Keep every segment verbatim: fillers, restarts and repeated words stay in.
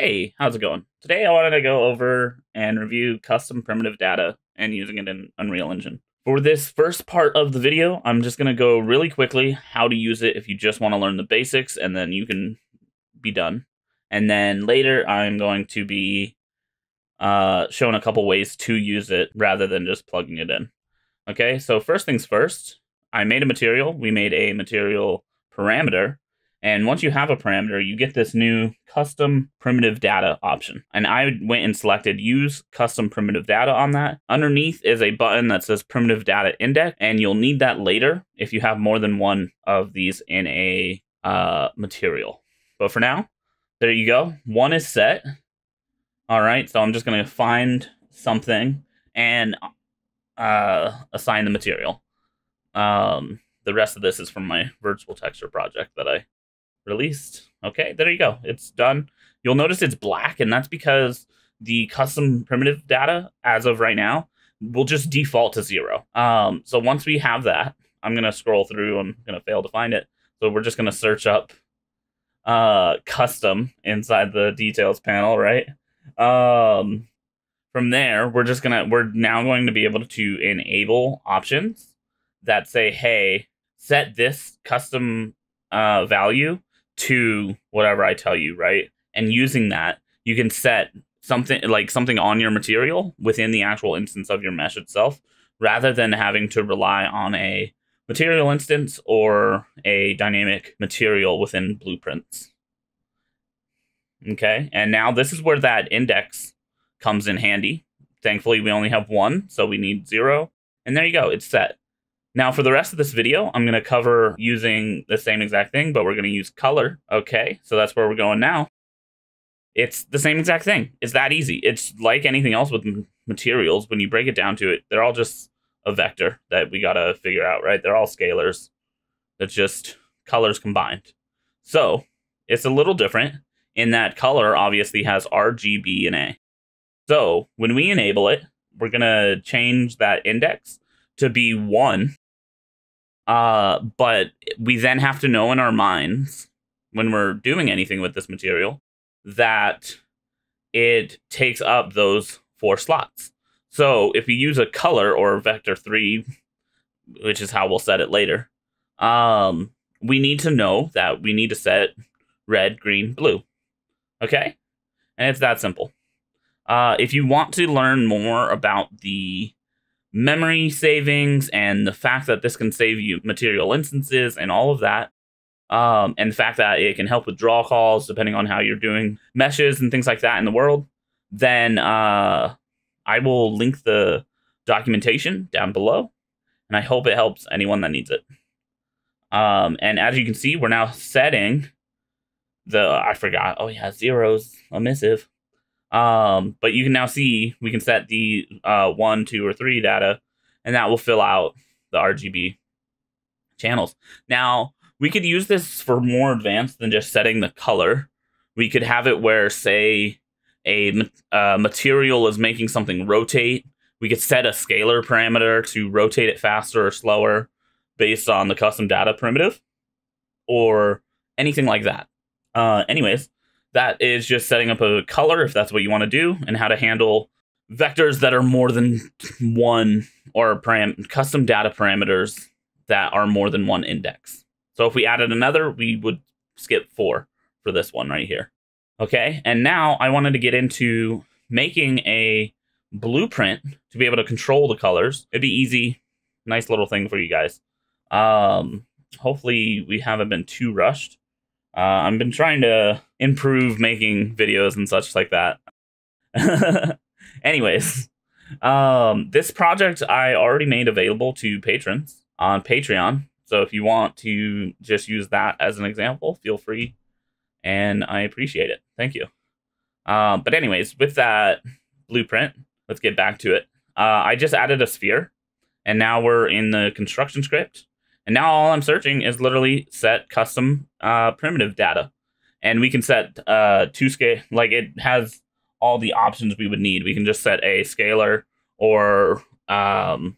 Hey, how's it going? Today I wanted to go over and review custom primitive data and using it in Unreal Engine. For this first part of the video, I'm just going to go really quickly how to use it if you just want to learn the basics, and then you can be done. And then later I'm going to be uh, showing a couple ways to use it rather than just plugging it in. Okay, so first things first, I made a material. We made a material parameter. And once you have a parameter, you get this new custom primitive data option. And I went and selected use custom primitive data on that. Underneath is a button that says primitive data index, and you'll need that later if you have more than one of these in a uh, material. But for now, there you go. One is set. All right, so I'm just gonna find something and uh, assign the material. Um, the rest of this is from my virtual texture project that I released. Okay, there you go. It's done. You'll notice it's black, and that's because the custom primitive data, as of right now, will just default to zero. Um, so once we have that, I'm going to scroll through. I'm going to fail to find it. So we're just going to search up uh, custom inside the details panel, right? Um, from there, we're just going to, we're now going to be able to enable options that say, hey, set this custom uh, value to whatever I tell you, right? And using that, you can set something like something on your material within the actual instance of your mesh itself, rather than having to rely on a material instance or a dynamic material within blueprints. Okay, and now this is where that index comes in handy. Thankfully, we only have one, so we need zero. And there you go, it's set. Now, for the rest of this video, I'm going to cover using the same exact thing, but we're going to use color. Okay, so that's where we're going now. It's the same exact thing. It's that easy. It's like anything else with materials. When you break it down to it, they're all just a vector that we got to figure out, right? They're all scalars. That's just colors combined. So it's a little different in that color obviously has R G B and A. So when we enable it, we're going to change that index to be one. Uh, but we then have to know in our minds when we're doing anything with this material that it takes up those four slots. So if we use a color or vector three, which is how we'll set it later, um, we need to know that we need to set red, green, blue. Okay? And it's that simple. Uh, if you want to learn more about the memory savings and the fact that this can save you material instances and all of that, um, and the fact that it can help with draw calls depending on how you're doing meshes and things like that in the world, then uh, I will link the documentation down below, and I hope it helps anyone that needs it. Um, and as you can see, we're now setting the, I forgot, oh yeah, zeros, omissive. Um, but you can now see we can set the uh, one, two, or three data, and that will fill out the R G B channels. Now, we could use this for more advanced than just setting the color. We could have it where, say, a uh, material is making something rotate. We could set a scalar parameter to rotate it faster or slower based on the custom data primitive or anything like that. Uh, anyways. That is just setting up a color, if that's what you want to do, and how to handle vectors that are more than one, or param custom data parameters that are more than one index. So if we added another, we would skip four for this one right here. Okay, and now I wanted to get into making a blueprint to be able to control the colors. It'd be easy, nice little thing for you guys. Um, hopefully we haven't been too rushed. Uh, I've been trying to improve making videos and such like that. Anyways, um, this project I already made available to patrons on Patreon. So if you want to just use that as an example, feel free. And I appreciate it. Thank you. Uh, but anyways, with that blueprint, let's get back to it. Uh, I just added a sphere, and now we're in the construction script. And now all I'm searching is literally set custom uh, primitive data. And we can set uh, two scale, like it has all the options we would need. We can just set a scalar or um,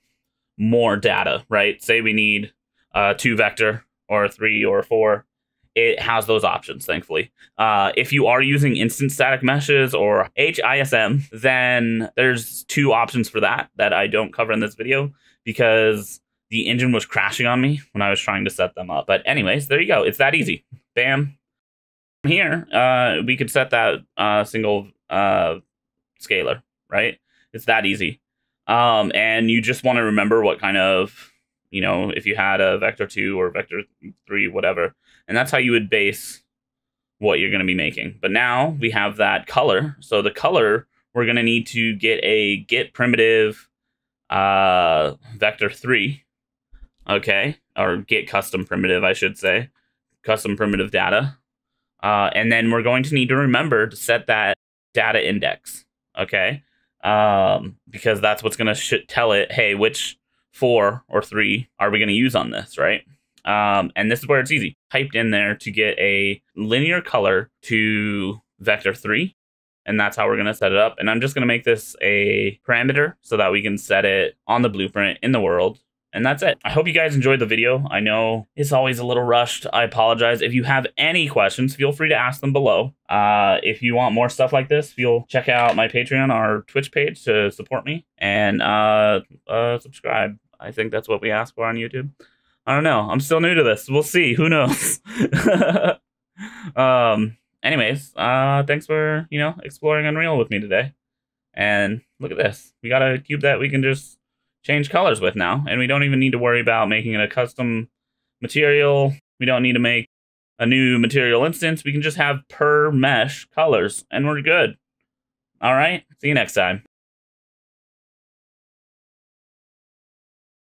more data, right? Say we need uh, two vector or three or four. it has those options, thankfully. Uh, if you are using instant static meshes or H I S M, then there's two options for that that I don't cover in this video because the engine was crashing on me when I was trying to set them up. But anyways, there you go. It's that easy. Bam. From here, uh, we could set that uh, single uh, scalar, right? It's that easy. Um, and you just want to remember what kind of, you know, if you had a vector two or vector three, whatever. And that's how you would base what you're going to be making. But now we have that color. So the color, we're going to need to get a get primitive uh, vector three. Okay. Or get custom primitive, I should say. Custom primitive data. Uh, and then we're going to need to remember to set that data index. Okay. Um, because that's what's going to tell it, hey, which four or three are we going to use on this, right? Um, and this is where it's easy. Typed in there to get a linear color to vector three. And that's how we're going to set it up. And I'm just going to make this a parameter so that we can set it on the blueprint in the world. And that's it. I hope you guys enjoyed the video. I know it's always a little rushed. I apologize. If you have any questions, feel free to ask them below. Uh, if you want more stuff like this, feel check out my Patreon or Twitch page to support me and uh, uh, subscribe. I think that's what we ask for on YouTube. I don't know. I'm still new to this. We'll see. Who knows? um, anyways, uh, thanks for, you know, exploring Unreal with me today. And look at this. We got a cube that we can just change colors with now, and we don't even need to worry about making it a custom material. We don't need to make a new material instance. We can just have per mesh colors, and we're good. All right, see you next time.